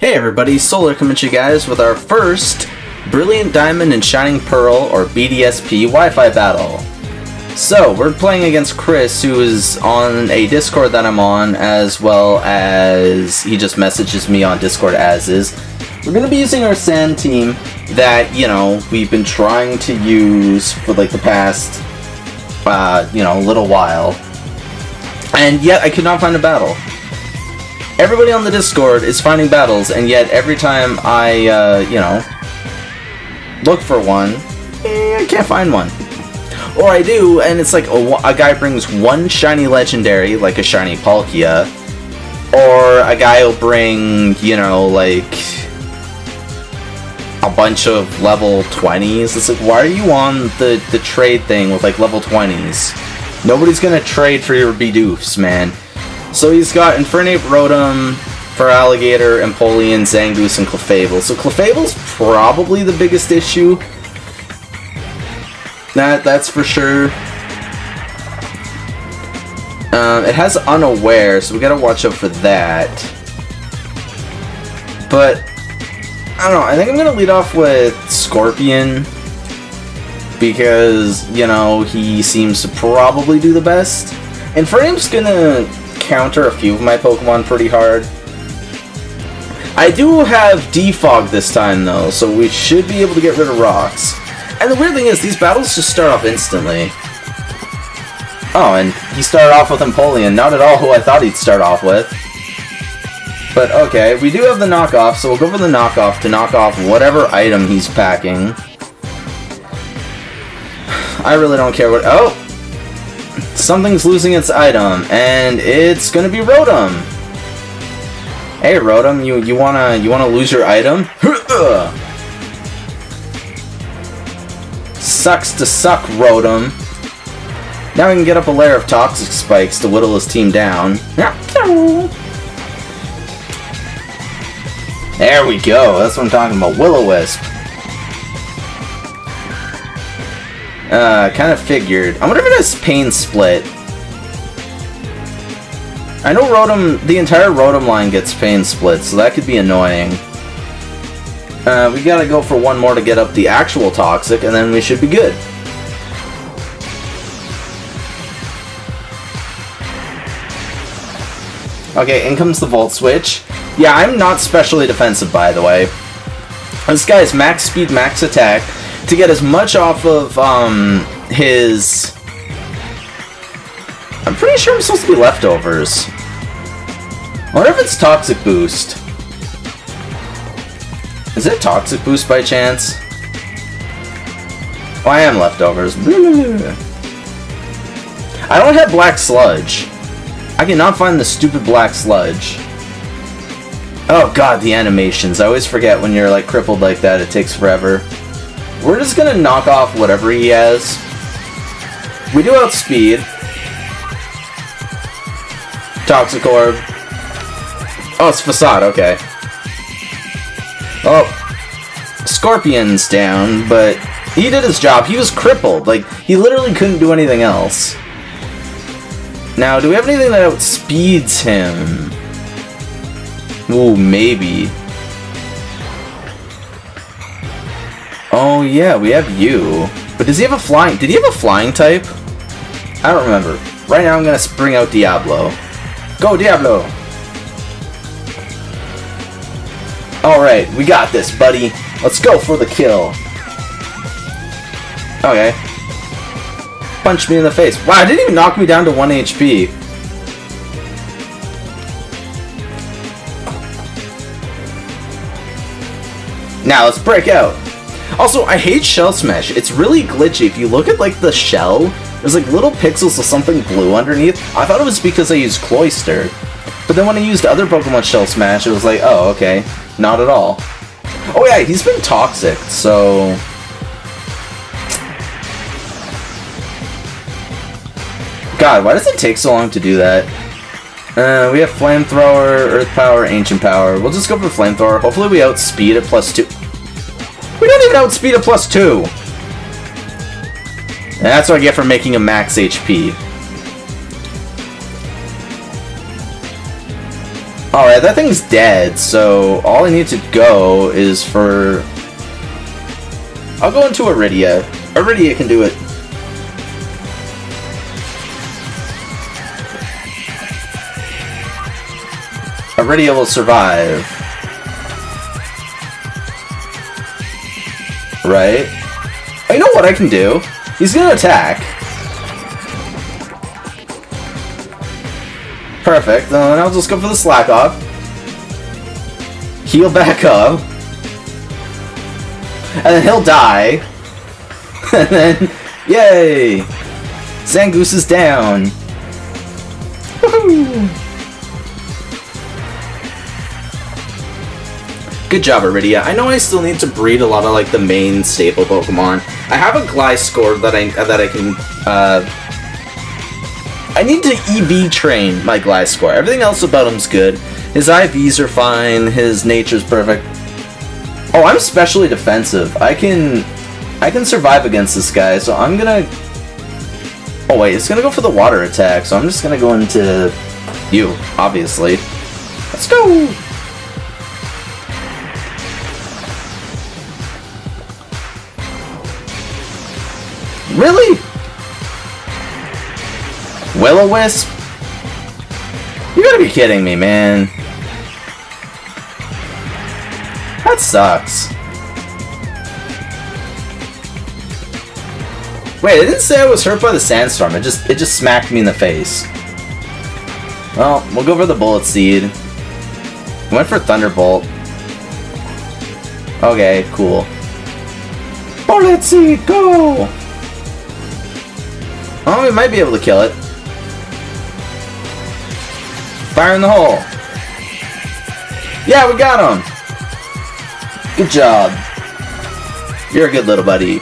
Hey everybody, Solar coming at you guys with our first Brilliant Diamond and Shining Pearl, or BDSP, Wi-Fi battle. So, we're playing against Chris, who is on a Discord that I'm on, as well as he just messages me on Discord as is. We're going to be using our Sand team that, you know, we've been trying to use for, like, the past, you know, little while. And yet, I could not find a battle. Everybody on the Discord is finding battles, and yet every time I, you know, look for one, I can't find one. Or I do, and it's like a guy brings one shiny legendary, like a shiny Palkia, or a guy will bring, you know, like a bunch of level 20s. It's like, why are you on the trade thing with like level 20s? Nobody's gonna trade for your Bidoofs, man. So he's got Infernape, Rotom, Feraligator, Empoleon, Zangoose, and Clefable. So Clefable's probably the biggest issue. That's for sure. It has Unaware, so we gotta watch out for that. But I don't know. I think I'm gonna lead off with Scorpion because you know he seems to probably do the best. Infernape's gonna counter a few of my Pokemon pretty hard. I do have Defog this time though, so we should be able to get rid of rocks. And the weird thing is, these battles just start off instantly. Oh, and he started off with Empoleon, not at all who I thought he'd start off with. But okay, we do have the knockoff, so we'll go for the knockoff to knock off whatever item he's packing. I really don't care what... Oh! Something's losing its item, and it's gonna be Rotom! Hey Rotom, you wanna lose your item? Sucks to suck, Rotom. Now we can get up a layer of Toxic Spikes to whittle his team down. There we go, that's what I'm talking about, Will-o-wisp. Kind of figured. I wonder if it has pain split. I know Rotom, the entire Rotom line gets pain split, so that could be annoying. We gotta go for one more to get up the actual Toxic, and then we should be good. Okay, in comes the Volt Switch. Yeah, I'm not specially defensive, by the way. This guy's max speed, max attack, to get as much off of his... I'm pretty sure I'm supposed to be Leftovers. I wonder if it's Toxic Boost. Is it Toxic Boost by chance? Oh, I am Leftovers. I don't have Black Sludge. I cannot find the stupid Black Sludge. Oh god, the animations. I always forget when you're like crippled like that, it takes forever. We're just gonna knock off whatever he has. We do outspeed. Toxic Orb. Oh, it's Facade, okay. Oh. Scorpion's down, but he did his job. He was crippled. Like, he literally couldn't do anything else. Now, do we have anything that outspeeds him? Ooh, maybe. Oh yeah, we have you. But does he have a flying... Did he have a flying type? I don't remember. Right now I'm gonna bring out Diablo. Go Diablo! Alright, we got this, buddy. Let's go for the kill. Okay. Punch me in the face. Wow, it didn't even knock me down to 1 HP. Now let's break out. Also, I hate Shell Smash. It's really glitchy. If you look at, like, the shell, there's, like, little pixels of something blue underneath. I thought it was because I used Cloyster. But then when I used other Pokemon Shell Smash, it was like, oh, okay. Not at all. Oh, yeah, he's been Toxic, so... God, why does it take so long to do that? We have Flamethrower, Earth Power, Ancient Power. We'll just go for Flamethrower. Hopefully we outspeed at +2. We don't even outspeed a +2! And that's what I get for making a max HP. Alright, that thing's dead, so all I need to go is for... I'll go into Aridia. Aridia can do it. Aridia will survive. Right? I know what I can do. He's gonna attack. Perfect, then I'll just go for the slack off. Heal back up. And then he'll die. And then, yay! Zangoose is down. Woohoo! Good job, Aridia. I know I still need to breed a lot of like the main staple Pokemon. I have a Gliscor that I can I need to EV train my Gliscor. Everything else about him's good. His IVs are fine. His nature's perfect. Oh, I'm specially defensive. I can survive against this guy, so I'm gonna... Oh wait, it's gonna go for the water attack, so I'm just gonna go into you, obviously. Let's go! Really? Will-o-wisp? You gotta be kidding me, man. That sucks. Wait, I didn't say I was hurt by the sandstorm. It just smacked me in the face. Well, we'll go for the bullet seed. Went for thunderbolt. Okay, cool. Bullet seed, go! Oh, we might be able to kill it. Fire in the hole. Yeah, we got him. Good job. You're a good little buddy.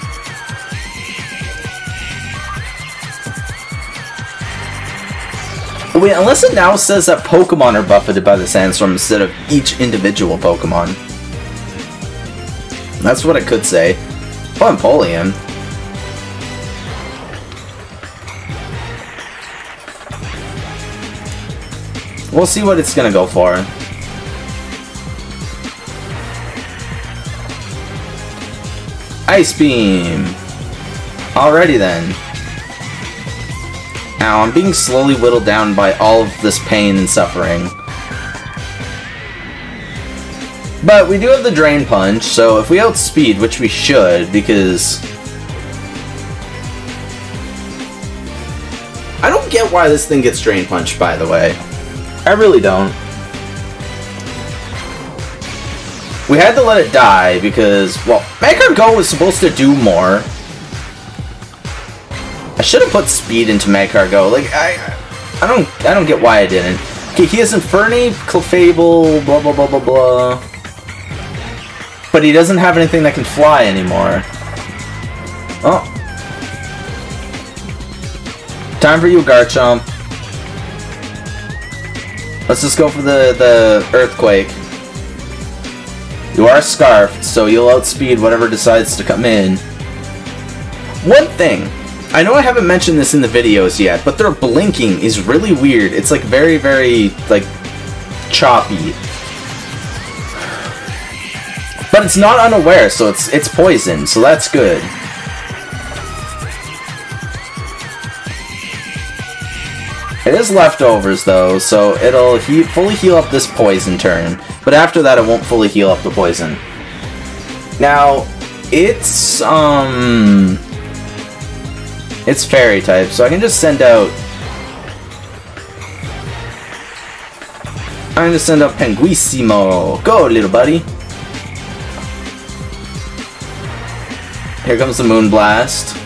Wait, unless it now says that Pokemon are buffeted by the sandstorm instead of each individual Pokemon. That's what it could say. Oh, Empoleon. We'll see what it's gonna go for. Ice Beam! Alrighty then. Ow, I'm being slowly whittled down by all of this pain and suffering. But we do have the Drain Punch, so if we outspeed, which we should, because... I don't get why this thing gets Drain Punched, by the way. I really don't. We had to let it die because, well, Magcargo was supposed to do more. I should have put speed into Magcargo. Like I don't get why I didn't. Okay, he has Infernape, Clefable, blah blah blah blah blah. But he doesn't have anything that can fly anymore. Oh, time for you, Garchomp. Let's just go for the earthquake. You are scarfed, so you'll outspeed whatever decides to come in. One thing, I know I haven't mentioned this in the videos yet, but their blinking is really weird. It's like very, very, like, choppy. But it's not unaware, so it's poison, so that's good. It is leftovers though, so it'll fully heal up this poison turn, but after that it won't fully heal up the poison. Now, it's fairy type, so I can just send out... I'm gonna send out Pinguissimo. Go, little buddy. Here comes the Moon Blast.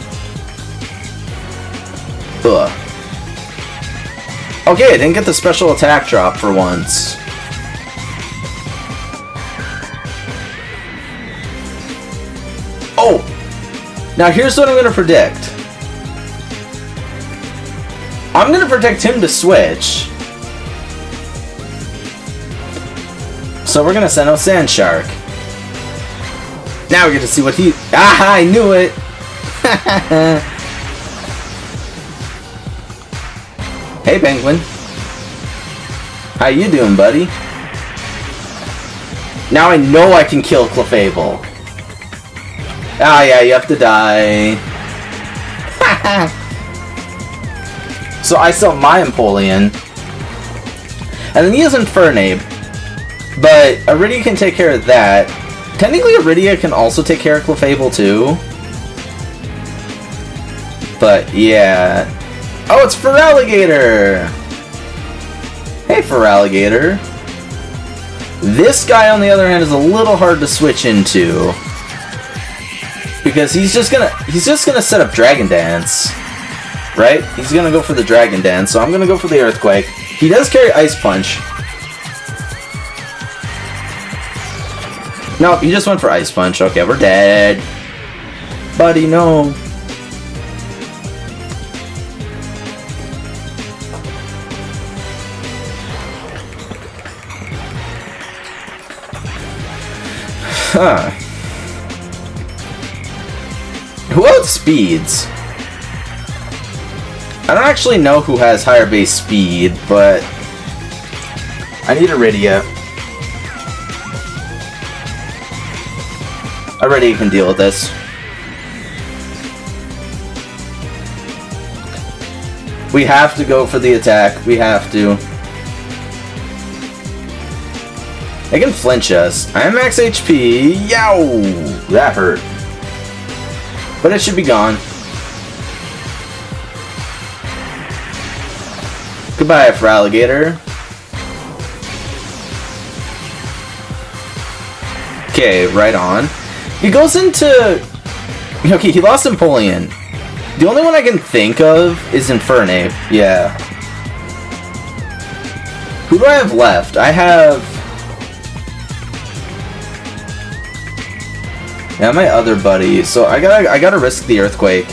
Ugh. Okay, I didn't get the special attack drop for once. Oh! Now here's what I'm gonna predict. I'm gonna predict him to switch. So we're gonna send out Sand Shark. Now we get to see what he... Ah, I knew it! Hey, Penguin. How you doing, buddy? Now I know I can kill Clefable. Ah, yeah, you have to die. So I sell my Empoleon. And then he has Infernape. But Aridia can take care of that. Technically, Aridia can also take care of Clefable, too. But, yeah. Oh, it's Feraligator! Hey, Feraligator. This guy, on the other hand, is a little hard to switch into. Because he's just gonna set up Dragon Dance. Right? He's gonna go for the Dragon Dance, so I'm gonna go for the Earthquake. He does carry Ice Punch. No, he just went for Ice Punch. Okay, we're dead. Buddy, no. Huh. Who outspeeds? I don't actually know who has higher base speed, but I need Aridia. Aridia can deal with this. We have to go for the attack. We have to. They can flinch us. I am max HP. Yow! That hurt. But it should be gone. Goodbye, Feraligator. Okay, right on. He goes into... Okay, he lost Empoleon. The only one I can think of is Infernape. Yeah. Who do I have left? I have... Yeah, my other buddy. So I gotta risk the earthquake.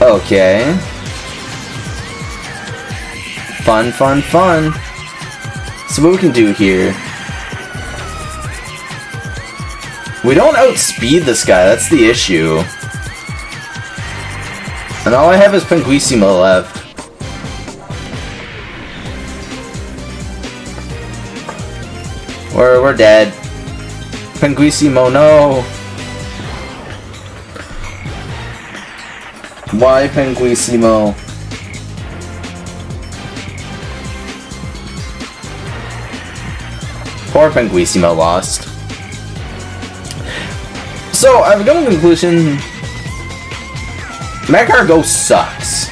Okay. Fun, fun, fun. So what we can do here? We don't outspeed this guy. That's the issue. And all I have is Pinguissimo left. We're dead. Pinguissimo, no! Why Pinguissimo? Poor Pinguissimo lost. So, I've come to the conclusion... Magcargo sucks.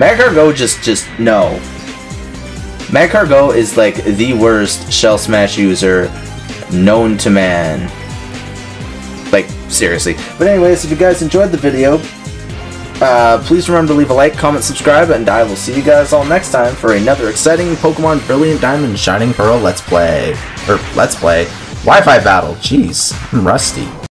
Magcargo just no. Magcargo is like the worst Shell Smash user known to man. Like, seriously. But anyways, if you guys enjoyed the video, please remember to leave a like, comment, subscribe, and I will see you guys all next time for another exciting Pokemon Brilliant Diamond Shining Pearl Let's Play. Or, Let's Play. Wi-Fi battle. Jeez, I'm rusty.